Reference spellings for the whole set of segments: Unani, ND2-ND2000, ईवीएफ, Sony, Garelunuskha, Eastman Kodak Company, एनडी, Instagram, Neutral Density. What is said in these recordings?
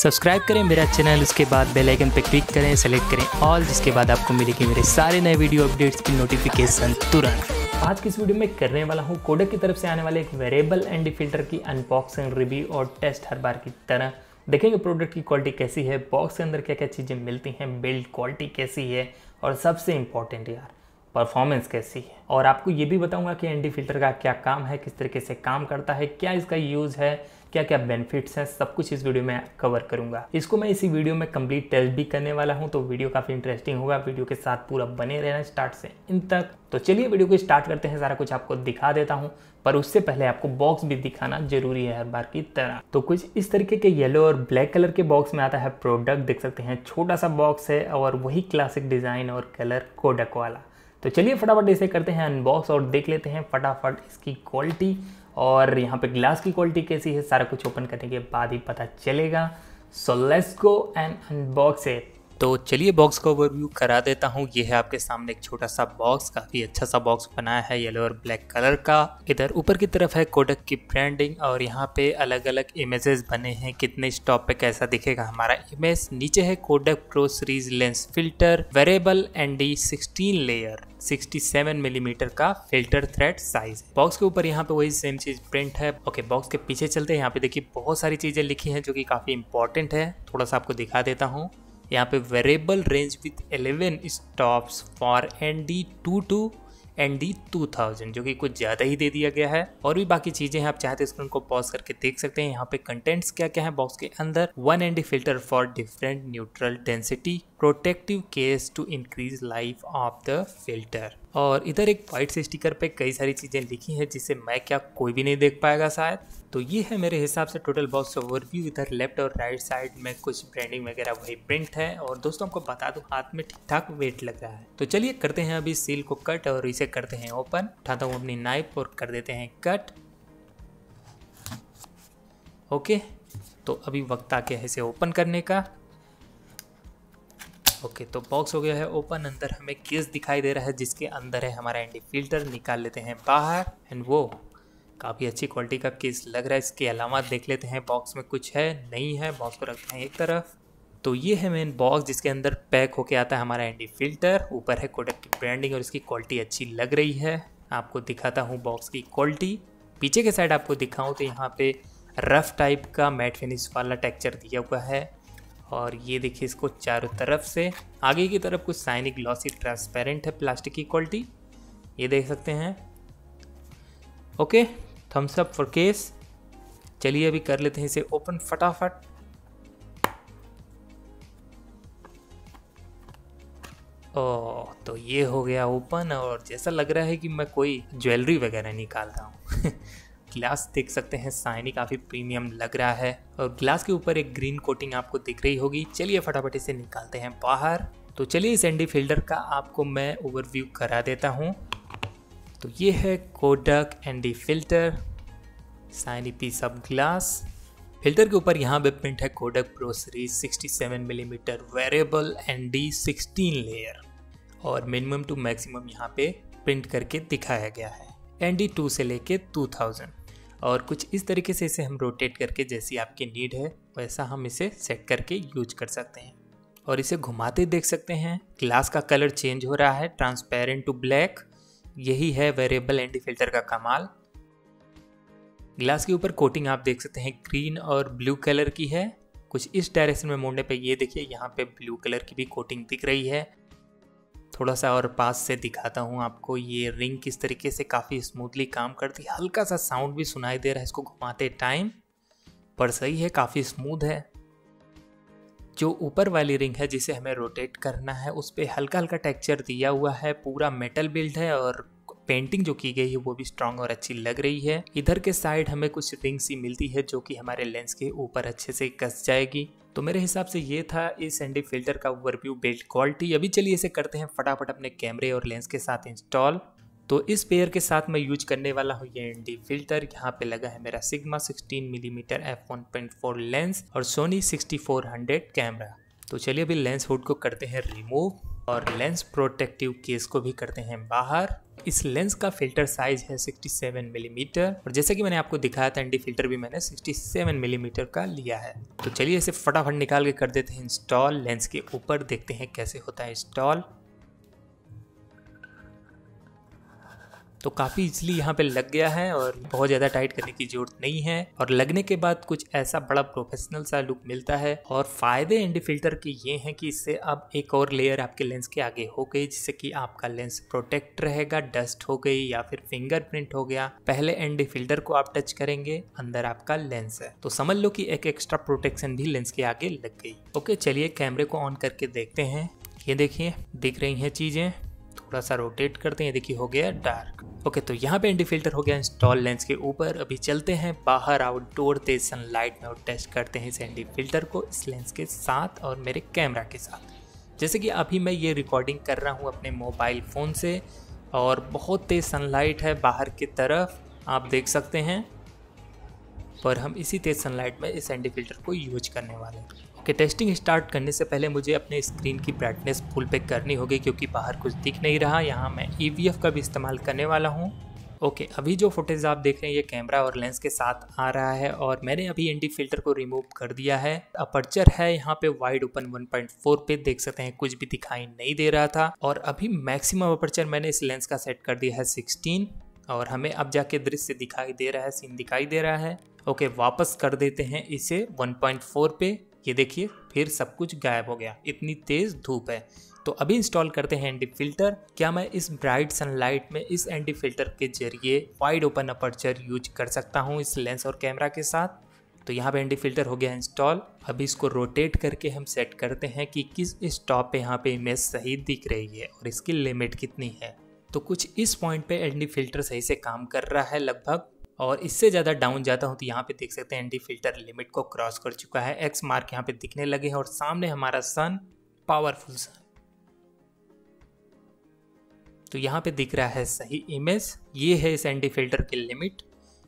Subscribe करें मेरा channel, उसके बाद बेल आइकन पर क्लिक करें, सेलेक्ट करें ऑल, जिसके बाद आपको मिलेगी मेरे सारे नए वीडियो अपडेट्स की नोटिफिकेशन तुरंत। आज की इस वीडियो में करने वाला हूँ कोडक की तरफ से आने वाले एक वेरिएबल एनडी फिल्टर की अनबॉक्सिंग, रिव्यू और टेस्ट। हर बार की तरह देखेंगे प्रोडक्ट की क्वालिटी कैसी है, बॉक्स के अंदर क्या क्या चीज़ें मिलती हैं, बिल्ड क्वालिटी कैसी है और सबसे इम्पॉर्टेंट यार परफॉर्मेंस कैसी है। और आपको ये भी बताऊंगा कि एनडी फिल्टर का क्या काम है, किस तरीके से काम करता है, क्या इसका यूज़ है, क्या क्या बेनिफिट्स हैं, सब कुछ इस वीडियो में कवर करूंगा। इसको मैं इसी वीडियो में कंप्लीट टेस्ट भी करने वाला हूं, तो वीडियो काफ़ी इंटरेस्टिंग होगा। वीडियो के साथ पूरा बने रहना स्टार्ट से इन तक। तो चलिए वीडियो को स्टार्ट करते हैं, सारा कुछ आपको दिखा देता हूँ, पर उससे पहले आपको बॉक्स भी दिखाना जरूरी है हर बार की तरह। तो कुछ इस तरीके के येलो और ब्लैक कलर के बॉक्स में आता है प्रोडक्ट, देख सकते हैं छोटा सा बॉक्स है और वही क्लासिक डिज़ाइन और कलर कोडक वाला। तो चलिए फटाफट इसे करते हैं अनबॉक्स और देख लेते हैं फटाफट इसकी क्वालिटी और यहाँ पे ग्लास की क्वालिटी कैसी है, सारा कुछ ओपन करने के बाद ही पता चलेगा। So let's go and unbox it. तो चलिए बॉक्स का ओवरव्यू करा देता हूँ। ये है आपके सामने एक छोटा सा बॉक्स, काफ़ी अच्छा सा बॉक्स बनाया है येलो और ब्लैक कलर का। इधर ऊपर की तरफ है कोडक की ब्रांडिंग और यहाँ पे अलग अलग इमेजेस बने हैं, कितने स्टॉप पे कैसा दिखेगा हमारा इमेज। नीचे है Kodak pro series lens filter variable एनडी 16 layer 67 millimetre का फिल्टर थ्रेड साइज। बॉक्स के ऊपर यहाँ पे वही सेम चीज प्रिंट है। ओके, बॉक्स के पीछे चलते हैं। यहाँ पे देखिए बहुत सारी चीज़ें लिखी हैं जो कि काफ़ी इंपॉर्टेंट है, थोड़ा सा आपको दिखा देता हूँ। यहाँ पे variable range with 11 stops for ND2 to ND 2000, जो कि कुछ ज़्यादा ही दे दिया गया है। और भी बाकी चीज़ें हैं, आप चाहे तो इसको पॉज करके देख सकते हैं। यहाँ पे कंटेंट्स क्या क्या है बॉक्स के अंदर। 1 ND filter for different neutral density, protective case to increase life of the filter. और इधर एक वाइट स्टिकर पे कई सारी चीज़ें लिखी हैं जिसे मैं क्या कोई भी नहीं देख पाएगा शायद। तो ये है मेरे हिसाब से टोटल बॉक्स ओवरव्यू। इधर लेफ्ट और राइट साइड में कुछ ब्रांडिंग वगैरह वही प्रिंट है। और दोस्तों आपको बता दूं हाथ में ठीक ठाक वेट लग रहा है। तो चलिए करते हैं अभी सील को कट और इसे करते हैं ओपन। उठाता हूँ अपनी नाइफ और कर देते हैं कट। ओके, तो अभी वक्त आ गया है इसे ओपन करने का। ओके, तो बॉक्स हो गया है ओपन। अंदर हमें केस दिखाई दे रहा है जिसके अंदर है हमारा एनडी फिल्टर। निकाल लेते हैं बाहर एंड वो काफ़ी अच्छी क्वालिटी का केस लग रहा है। इसके अलावा देख लेते हैं बॉक्स में कुछ है नहीं है। बॉक्स को रखते हैं एक तरफ। तो ये है मेन बॉक्स जिसके अंदर पैक होके आता है हमारा एनडी फिल्टर। ऊपर है कोडक की ब्रांडिंग और इसकी क्वालिटी अच्छी लग रही है। आपको दिखाता हूँ बॉक्स की क्वालिटी। पीछे के साइड आपको दिखाऊँ तो यहाँ पे रफ टाइप का मैट फिनिश वाला टेक्सचर दिया हुआ है। और ये देखिए इसको चारों तरफ से। आगे की तरफ कुछ शाइनी ग्लॉसी ट्रांसपेरेंट है प्लास्टिक की क्वालिटी, ये देख सकते हैं। Okay, thumbs up for case. चलिए अभी कर लेते हैं इसे ओपन फटाफट। ओह, तो ये हो गया ओपन। और जैसा लग रहा है कि मैं कोई ज्वेलरी वगैरह निकाल रहा हूँ। ग्लास देख सकते हैं शाइनी, काफ़ी प्रीमियम लग रहा है। और ग्लास के ऊपर एक ग्रीन कोटिंग आपको दिख रही होगी। चलिए फटाफट इसे निकालते हैं बाहर। तो चलिए इस एनडी फिल्टर का आपको मैं ओवरव्यू करा देता हूँ। तो ये है Kodak एनडी filter, shiny piece of glass. Filter के ऊपर यहाँ पे प्रिंट है Kodak pro series 67 millimetre variable एनडी 16 layer. और मिनिमम टू मैक्सिमम यहाँ पे प्रिंट करके दिखाया गया है ND2 से लेके 2000। और कुछ इस तरीके से इसे हम रोटेट करके, जैसी आपकी नीड है वैसा हम इसे सेट करके यूज कर सकते हैं। और इसे घुमाते देख सकते हैं ग्लास का कलर चेंज हो रहा है ट्रांसपेरेंट टू ब्लैक। यही है वेरिएबल एनडी फिल्टर का कमाल। ग्लास के ऊपर कोटिंग आप देख सकते हैं ग्रीन और ब्लू कलर की है। कुछ इस डायरेक्शन में मोड़ने पर ये देखिए यहाँ पे ब्लू कलर की भी कोटिंग दिख रही है। थोड़ा सा और पास से दिखाता हूँ आपको। ये रिंग किस तरीके से काफ़ी स्मूथली काम करती है। हल्का सा साउंड भी सुनाई दे रहा है इसको घुमाते टाइम, पर सही है, काफ़ी स्मूथ है। जो ऊपर वाली रिंग है जिसे हमें रोटेट करना है उस पर हल्का हल्का टेक्सचर दिया हुआ है। पूरा मेटल बिल्ड है और पेंटिंग जो की गई है वो भी स्ट्रांग और अच्छी लग रही है। इधर के साइड हमें कुछ रिंग सी मिलती है जो कि हमारे लेंस के ऊपर अच्छे से कस जाएगी। तो मेरे हिसाब से ये था इस एनडी फिल्टर का ओवरव्यू, बिल्ड क्वालिटी। अभी चलिए इसे करते हैं फटाफट अपने कैमरे और लेंस के साथ इंस्टॉल। तो इस पेयर के साथ मैं यूज करने वाला हूँ ये एनडी फिल्टर। यहाँ पे लगा है मेरा सिग्मा 16 मिलीमीटर f1.4 लेंस और सोनी 6400 कैमरा। तो चलिए अभी लेंस हुड को करते हैं रिमूव। और लेंस प्रोटेक्टिव केस को भी करते हैं बाहर। इस लेंस का फिल्टर साइज है 67 मिलीमीटर और जैसे कि मैंने आपको दिखाया था एनडी फिल्टर भी मैंने 67 मिलीमीटर का लिया है। तो चलिए इसे फटाफट निकाल के कर देते हैं इंस्टॉल लेंस के ऊपर, देखते हैं कैसे होता है इंस्टॉल। तो काफ़ी इजली यहाँ पे लग गया है और बहुत ज़्यादा टाइट करने की ज़रूरत नहीं है और लगने के बाद कुछ ऐसा बड़ा प्रोफेशनल सा लुक मिलता है। और फ़ायदे एनडी फिल्टर के ये हैं कि इससे अब एक और लेयर आपके लेंस के आगे हो गई जिससे कि आपका लेंस प्रोटेक्ट रहेगा, डस्ट हो गई या फिर फिंगरप्रिंट हो गया। पहले एनडी फिल्टर को आप टच करेंगे, अंदर आपका लेंस है, तो समझ लो कि एक एक्स्ट्रा प्रोटेक्शन भी लेंस के आगे लग गई। ओके चलिए कैमरे को ऑन करके देखते हैं। ये देखिए दिख रही हैं चीज़ें, थोड़ा सा रोटेट करते हैं, देखिए हो गया डार्क। ओके तो यहाँ पे एनडी फिल्टर हो गया इंस्टॉल लेंस के ऊपर। अभी चलते हैं बाहर आउटडोर तेज सनलाइट में और टेस्ट करते हैं इस एनडी फिल्टर को इस लेंस के साथ और मेरे कैमरा के साथ। जैसे कि अभी मैं ये रिकॉर्डिंग कर रहा हूँ अपने मोबाइल फ़ोन से और बहुत तेज़ सनलाइट है बाहर की तरफ, आप देख सकते हैं, और हम इसी तेज़ सनलाइट में इस एनडी फिल्टर को यूज करने वाले हैं। ओके टेस्टिंग स्टार्ट करने से पहले मुझे अपने स्क्रीन की ब्राइटनेस फुल पे करनी होगी क्योंकि बाहर कुछ दिख नहीं रहा। यहाँ मैं EVF का भी इस्तेमाल करने वाला हूँ। ओके अभी जो फुटेज आप देख रहे हैं ये कैमरा और लेंस के साथ आ रहा है और मैंने अभी एनडी फिल्टर को रिमूव कर दिया है। अपर्चर है यहाँ पे वाइड ओपन 1.4 पे, देख सकते हैं कुछ भी दिखाई नहीं दे रहा था। और अभी मैक्सिमम अपर्चर मैंने इस लेंस का सेट कर दिया है 16 और हमें अब जाके दृश्य दिखाई दे रहा है, सीन दिखाई दे रहा है। ओके वापस कर देते हैं इसे 1.4 पे, ये देखिए फिर सब कुछ गायब हो गया, इतनी तेज़ धूप है। तो अभी इंस्टॉल करते हैं एनडी फिल्टर। क्या मैं इस ब्राइट सनलाइट में इस एनडी फिल्टर के जरिए वाइड ओपन अपर्चर यूज कर सकता हूँ इस लेंस और कैमरा के साथ? तो यहाँ पे एनडी फिल्टर हो गया इंस्टॉल। अभी इसको रोटेट करके हम सेट करते हैं कि किस स्टॉप पे यहाँ पे इमेज सही दिख रही है और इसकी लिमिट कितनी है। तो कुछ इस पॉइंट पे एनडी फिल्टर सही से काम कर रहा है लगभग, और इससे ज़्यादा डाउन जाता हूँ तो यहाँ पे देख सकते हैं एनडी फिल्टर लिमिट को क्रॉस कर चुका है, एक्स मार्क यहाँ पे दिखने लगे हैं और सामने हमारा सन, पावरफुल सन। तो यहाँ पे दिख रहा है सही इमेज, ये है इस एनडी फिल्टर की लिमिट।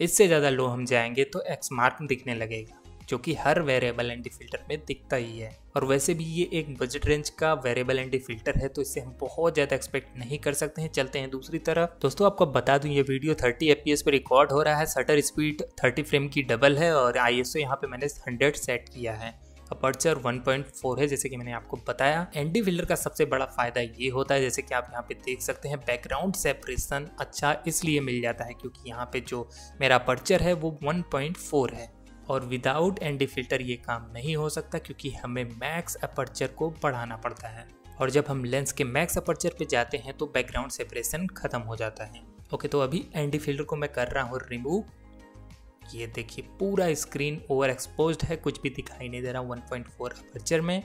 इससे ज़्यादा लो हम जाएंगे तो एक्स मार्क दिखने लगेगा जो कि हर वेरिएबल एनडी फिल्टर में दिखता ही है और वैसे भी ये एक बजट रेंज का वेरिएबल एनडी फिल्टर है तो इससे हम बहुत ज़्यादा एक्सपेक्ट नहीं कर सकते हैं। चलते हैं दूसरी तरफ। दोस्तों आपको बता दूं ये वीडियो 30 FPS पर रिकॉर्ड हो रहा है, शटर स्पीड 30 फ्रेम की डबल है और ISO यहाँ पे मैंने 100 सेट किया है, अपर्चर 1.4 है जैसे कि मैंने आपको बताया। एनडी फिल्टर का सबसे बड़ा फ़ायदा ये होता है जैसे कि आप यहाँ पे देख सकते हैं बैकग्राउंड सेपरेशन अच्छा इसलिए मिल जाता है क्योंकि यहाँ पे जो मेरा अपर्चर है वो 1.4 है और विदाउट एनडी फिल्टर ये काम नहीं हो सकता क्योंकि हमें मैक्स अपर्चर को बढ़ाना पड़ता है और जब हम लेंस के मैक्स अपर्चर पे जाते हैं तो बैकग्राउंड सेपरेशन ख़त्म हो जाता है। ओके तो अभी एनडी फिल्टर को मैं कर रहा हूँ रिमूव। ये देखिए पूरा स्क्रीन ओवर एक्सपोज्ड है, कुछ भी दिखाई नहीं दे रहा 1.4 अपर्चर में।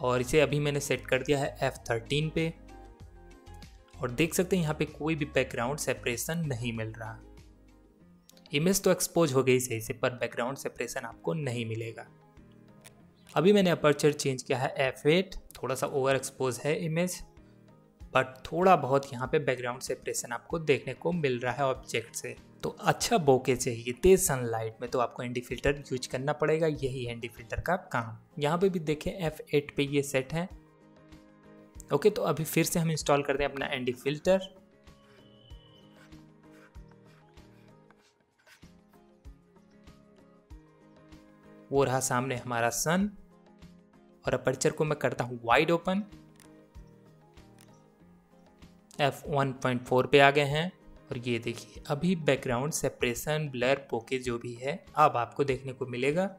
और इसे अभी मैंने सेट कर दिया है F13 पे और देख सकते हैं यहाँ पे कोई भी बैकग्राउंड सेपरेशन नहीं मिल रहा। इमेज तो एक्सपोज हो गई सही से पर बैकग्राउंड सेपरेशन आपको नहीं मिलेगा। अभी मैंने अपर्चर चेंज किया है F8, थोड़ा सा ओवर एक्सपोज है इमेज बट थोड़ा बहुत यहाँ पे बैकग्राउंड सेपरेशन आपको देखने को मिल रहा है ऑब्जेक्ट से। तो अच्छा बोके चाहिए तेज सनलाइट में तो आपको एनडी फिल्टर यूज करना पड़ेगा, यही एनडी फिल्टर का काम। यहाँ पे भी देखें F8 पे ये सेट है। ओके तो अभी फिर से हम इंस्टॉल करते हैं अपना एनडी फिल्टर। वो रहा सामने हमारा सन और अपर्चर को मैं करता हूँ वाइड ओपन, F1.4 पे आ गए हैं और ये देखिए अभी बैकग्राउंड सेपरेशन, ब्लर, पोके जो भी है अब आपको देखने को मिलेगा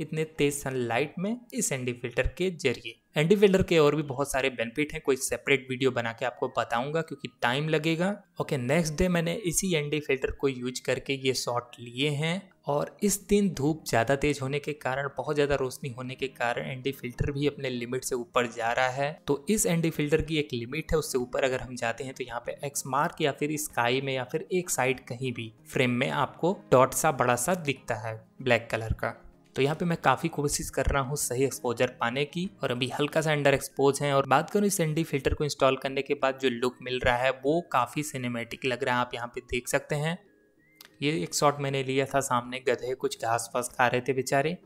इतने तेज सनलाइट में इस एनडी फिल्टर के जरिए। एनडी फिल्टर के और भी बहुत सारे बेनिफिट हैं, कोई सेपरेट वीडियो बना के आपको बताऊंगा क्योंकि टाइम लगेगा। ओके नेक्स्ट डे मैंने इसी एनडी फिल्टर को यूज करके ये शॉट लिए हैं और इस दिन धूप ज़्यादा तेज होने के कारण, बहुत ज़्यादा रोशनी होने के कारण एनडी फिल्टर भी अपने लिमिट से ऊपर जा रहा है। तो इस एनडी फिल्टर की एक लिमिट है, उससे ऊपर अगर हम जाते हैं तो यहाँ पे एक्स मार्क या फिर स्काई में या फिर एक साइड कहीं भी फ्रेम में आपको डॉट सा बड़ा सा दिखता है ब्लैक कलर का। तो यहाँ पे मैं काफ़ी कोशिश कर रहा हूँ सही एक्सपोजर पाने की और अभी हल्का सा अंडर एक्सपोज है। और बात करूँ इस एनडी फिल्टर को इंस्टॉल करने के बाद जो लुक मिल रहा है वो काफ़ी सिनेमैटिक लग रहा है, आप यहाँ पे देख सकते हैं। ये एक शॉट मैंने लिया था, सामने गधे कुछ घास फूस खा रहे थे बेचारे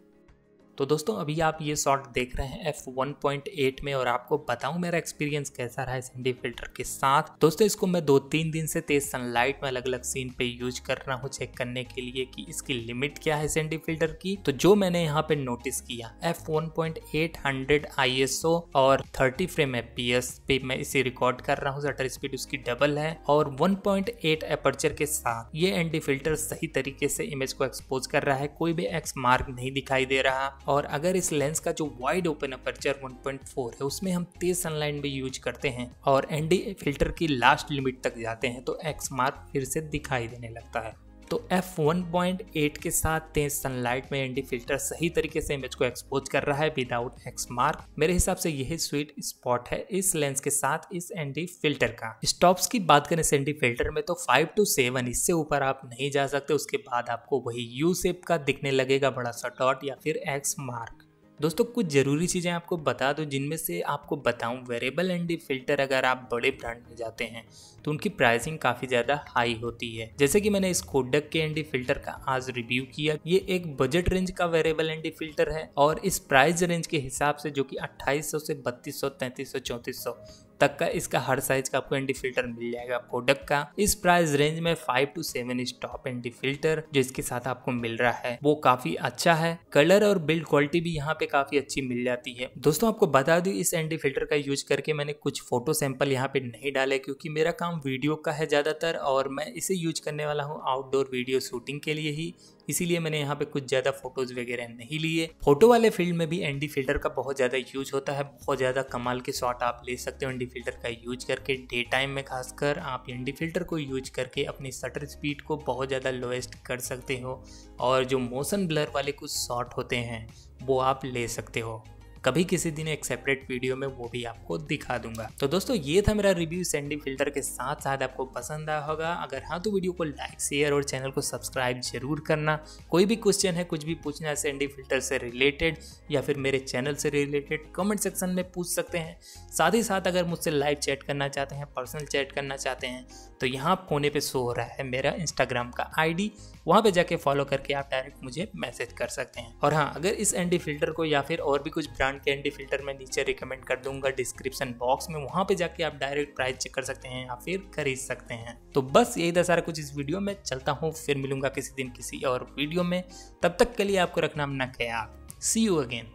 तो दोस्तों अभी आप ये शॉट देख रहे हैं f1.8 में और आपको बताऊं मेरा एक्सपीरियंस कैसा रहा इस ND फिल्टर के साथ। दोस्तों इसको मैं 2-3 दिन से तेज सनलाइट में अलग अलग सीन पे यूज कर रहा हूँ चेक करने के लिए कि इसकी लिमिट क्या है इस ND फिल्टर की। तो जो मैंने यहाँ पे नोटिस किया f1.8 100 ISO और 30 फ्रेम FPS पे मैं इसे रिकॉर्ड कर रहा हूँ। शटर स्पीड उसकी डबल है और 1.8 एपर्चर के साथ ये ND फिल्टर सही तरीके से इमेज को एक्सपोज कर रहा है, कोई भी एक्स मार्क नहीं दिखाई दे रहा। और अगर इस लेंस का जो वाइड ओपन अपर्चर 1.4 है उसमें हम तेज सनलाइट भी यूज करते हैं और ND फिल्टर की लास्ट लिमिट तक जाते हैं तो एक्स मार्क फिर से दिखाई देने लगता है। तो f1.8 के साथ तेज सनलाइट में ND फिल्टर सही तरीके से इमेज को एक्सपोज कर रहा है विदाउट एक्स मार्क। मेरे हिसाब से यही स्वीट स्पॉट है इस लेंस के साथ इस ND फिल्टर का। स्टॉप्स की बात करें इस ND फिल्टर में तो 5 to 7 इससे ऊपर आप नहीं जा सकते, उसके बाद आपको वही यू शेप का दिखने लगेगा बड़ा सा डॉट या फिर एक्स मार्क। दोस्तों कुछ ज़रूरी चीज़ें आपको बता दूं जिनमें से आपको बताऊं वेरिएबल ND फिल्टर अगर आप बड़े ब्रांड में जाते हैं तो उनकी प्राइसिंग काफ़ी ज़्यादा हाई होती है। जैसे कि मैंने इस कोडक के ND फिल्टर का आज रिव्यू किया, ये एक बजट रेंज का वेरिएबल ND फिल्टर है और इस प्राइस रेंज के हिसाब से जो कि 2800 से 3200 3300 3400 तक का इसका हर साइज का आपको ND फिल्टर मिल जाएगा कोडक का। इस प्राइस रेंज में 5 to 7 स्टॉप ND फिल्टर जो इसके साथ आपको मिल रहा है वो काफी अच्छा है। कलर और बिल्ड क्वालिटी भी यहाँ पे काफी अच्छी मिल जाती है। दोस्तों आपको बता दूं इस ND फिल्टर का यूज करके मैंने कुछ फोटो सैंपल यहाँ पे नहीं डाले क्योंकि मेरा काम वीडियो का है ज्यादातर और मैं इसे यूज करने वाला हूँ आउटडोर वीडियो शूटिंग के लिए ही, इसीलिए मैंने यहाँ पे कुछ ज़्यादा फोटोज़ वगैरह नहीं लिए। फोटो वाले फील्ड में भी ND फिल्टर का बहुत ज़्यादा यूज होता है, बहुत ज़्यादा कमाल के शॉट आप ले सकते हो ND फिल्टर का यूज करके। डे टाइम में खासकर आप ND फिल्टर को यूज करके अपनी शटर स्पीड को बहुत ज़्यादा लोएस्ट कर सकते हो और जो मोशन ब्लर वाले कुछ शॉट होते हैं वो आप ले सकते हो। कभी किसी दिन एक सेपरेट वीडियो में वो भी आपको दिखा दूंगा। तो दोस्तों ये था मेरा रिव्यू ND फिल्टर के साथ, शायद आपको पसंद आया होगा। अगर हाँ तो वीडियो को लाइक शेयर और चैनल को सब्सक्राइब जरूर करना। कोई भी क्वेश्चन है, कुछ भी पूछना है ND फिल्टर से रिलेटेड या फिर मेरे चैनल से रिलेटेड कमेंट सेक्शन में पूछ सकते हैं। साथ ही साथ अगर मुझसे लाइव चैट करना चाहते हैं, पर्सनल चैट करना चाहते हैं तो यहाँ कोने पर शो हो रहा है मेरा इंस्टाग्राम का ID, वहाँ पे जाके फॉलो करके आप डायरेक्ट मुझे मैसेज कर सकते हैं। और हाँ अगर इस ND फिल्टर को या फिर और भी कुछ ब्रांड के ND फिल्टर में नीचे रिकमेंड कर दूंगा डिस्क्रिप्शन बॉक्स में, वहाँ पे जाके आप डायरेक्ट प्राइस चेक कर सकते हैं या फिर खरीद सकते हैं। तो बस यही था सारा कुछ इस वीडियो में। चलता हूँ, फिर मिलूंगा किसी दिन किसी और वीडियो में। तब तक के लिए आपको रखना अपना ख्याल। See you again,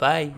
bye.